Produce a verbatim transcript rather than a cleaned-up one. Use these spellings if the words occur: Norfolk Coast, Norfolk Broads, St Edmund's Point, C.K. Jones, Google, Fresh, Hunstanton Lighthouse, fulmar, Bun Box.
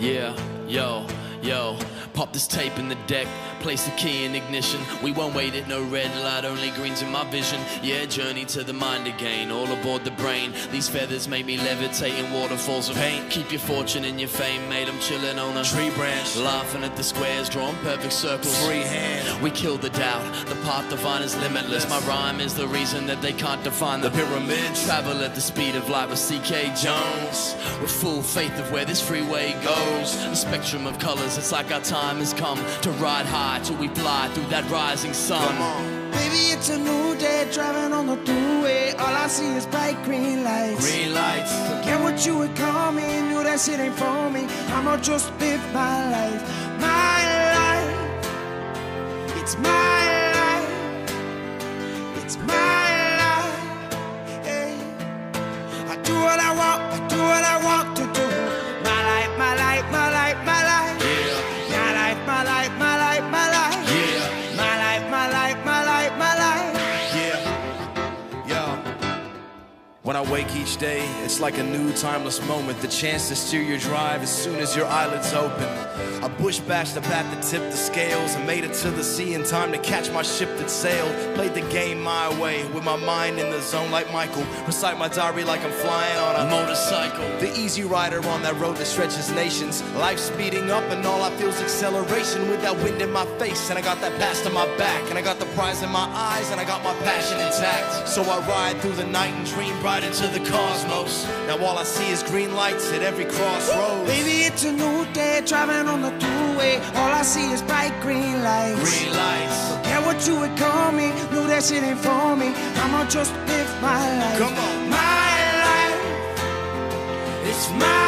Yeah, yo, yo. Pop this tape in the deck, place the key in ignition. We won't wait at no red light, only green's in my vision. Yeah, journey to the mind again, all aboard the brain. These feathers make me levitate in waterfalls of paint. Keep your fortune and your fame, mate, I'm chilling on a tree branch, laughing at the squares, drawing perfect circles. Free hand. We kill the doubt, the path divine is limitless. My rhyme is the reason that they can't define the pyramids. Travel at the speed of light with C K Jones, with full faith of where this freeway goes. The spectrum of colors, it's like our time Time has come to ride high till we fly through that rising sun. Baby, it's a new day, driving on the thruway. All I see is bright green lights. Green lights. Forget what you would call me, knew that shit ain't for me. I'ma just live my life, my life. It's my life, it's my life. Hey. I do what I want, I do what I want to do. My life, my life, my life, my life. My life, my life, my life. Yeah. My life, my life, my life, my life. Yeah. Yo. When I wake each day, it's like a new timeless moment. The chance to steer your drive as soon as your eyelids open. I bush bashed the bat that tipped the scales and made it to the sea in time to catch my ship that sailed. Played the game my way with my mind in the zone like Michael. Recite my diary like I'm flying on a motorcycle. The easy rider on that road that stretches nations. Life speeding up and all I feel's acceleration with that wind in my face. And I got that past on my back. And I got the prize in my eyes and I got my passion intact. So I ride through the night and dream right into the cosmos. Now all I see is green lights at every crossroads. Baby, it's a new day, driving on the thruway. All I see is bright green lights. Green lights. Forget what you would call me, knew that shit ain't for me. I'ma just live my life. Come on. My life, it's my